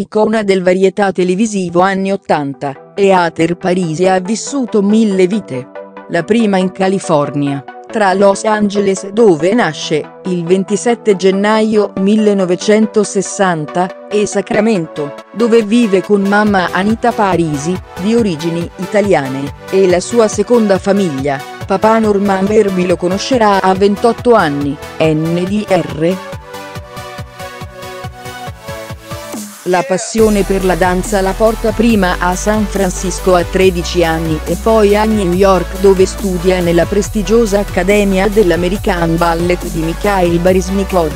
icona del varietà televisivo anni '80, e Heather Parisi ha vissuto 1000 vite. La prima in California, tra Los Angeles, dove nasce, il 27 gennaio 1960, e Sacramento, dove vive con mamma Anita Parisi, di origini italiane, e la sua seconda famiglia. Papà Norman Werby lo conoscerà a 28 anni, NDR. La passione per la danza la porta prima a San Francisco a 13 anni e poi a New York, dove studia nella prestigiosa Accademia dell'American Ballet di Mikhail Baryshnikov.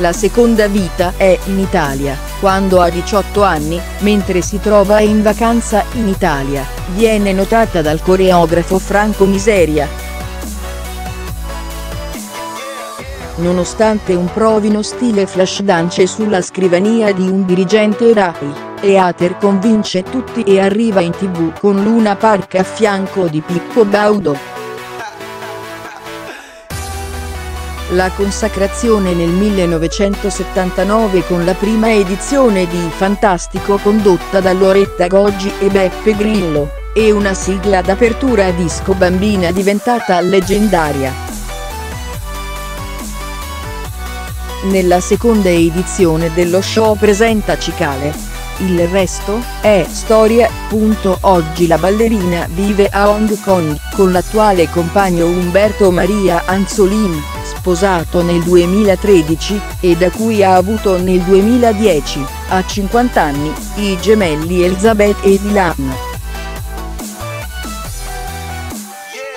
La seconda vita è in Italia, quando a 18 anni, mentre si trova in vacanza in Italia, viene notata dal coreografo Franco Miseria. Nonostante un provino stile flash dance sulla scrivania di un dirigente Rai, Heather convince tutti e arriva in TV con Luna Park a fianco di Pippo Baudo. La consacrazione nel 1979 con la prima edizione di Fantastico condotta da Loretta Goggi e Beppe Grillo, e una sigla d'apertura a disco bambina diventata leggendaria. Nella seconda edizione dello show presenta Cicale. Il resto è storia. Oggi la ballerina vive a Hong Kong, con l'attuale compagno Umberto Maria Anzolini, sposato nel 2013, e da cui ha avuto nel 2010, a 50 anni, i gemelli Elizabeth e Dylan.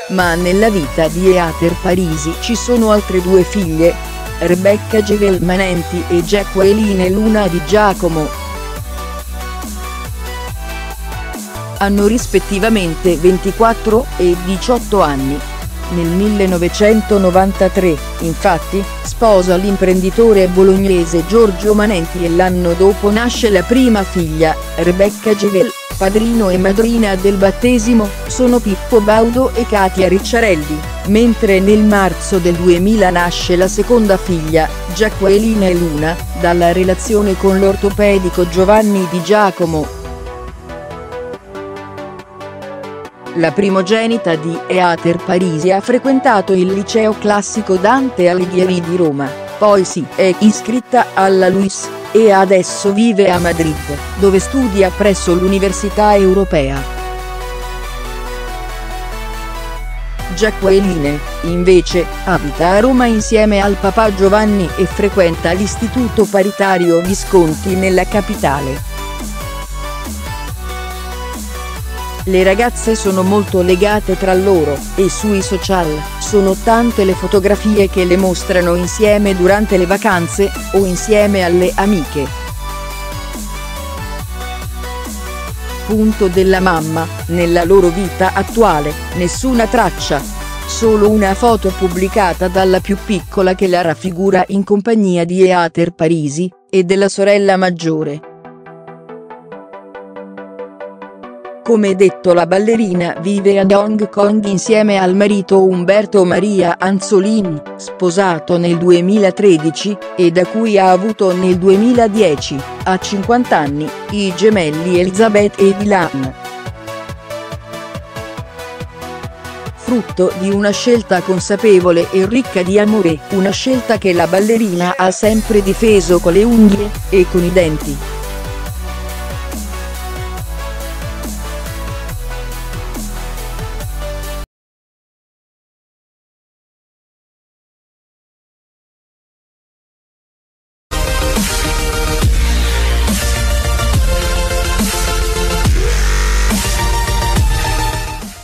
Ma nella vita di Heather Parisi ci sono altre due figlie, Rebecca Jewel Manenti e Jacqueline Luna Di Giacomo. Hanno rispettivamente 24 e 18 anni. Nel 1993, infatti, sposa l'imprenditore bolognese Giorgio Manenti e l'anno dopo nasce la prima figlia, Rebecca Jewel. Padrino e madrina del battesimo sono Pippo Baudo e Katia Ricciarelli, mentre nel marzo del 2000 nasce la seconda figlia, Jacqueline Luna, dalla relazione con l'ortopedico Giovanni Di Giacomo. La primogenita di Heather Parisi ha frequentato il liceo classico Dante Alighieri di Roma, poi si è iscritta alla Louis, e adesso vive a Madrid, dove studia presso l'Università Europea. Jacqueline, invece, abita a Roma insieme al papà Giovanni e frequenta l'Istituto Paritario Visconti nella capitale. Le ragazze sono molto legate tra loro, e sui social sono tante le fotografie che le mostrano insieme durante le vacanze, o insieme alle amiche. Punto della mamma, nella loro vita attuale, nessuna traccia. Solo una foto pubblicata dalla più piccola che la raffigura in compagnia di Heather Parisi, e della sorella maggiore. Come detto, la ballerina vive ad Hong Kong insieme al marito Umberto Maria Anzolini, sposato nel 2013, e da cui ha avuto nel 2010, a 50 anni, i gemelli Elizabeth e Dylan. Frutto di una scelta consapevole e ricca di amore, una scelta che la ballerina ha sempre difeso con le unghie e con i denti.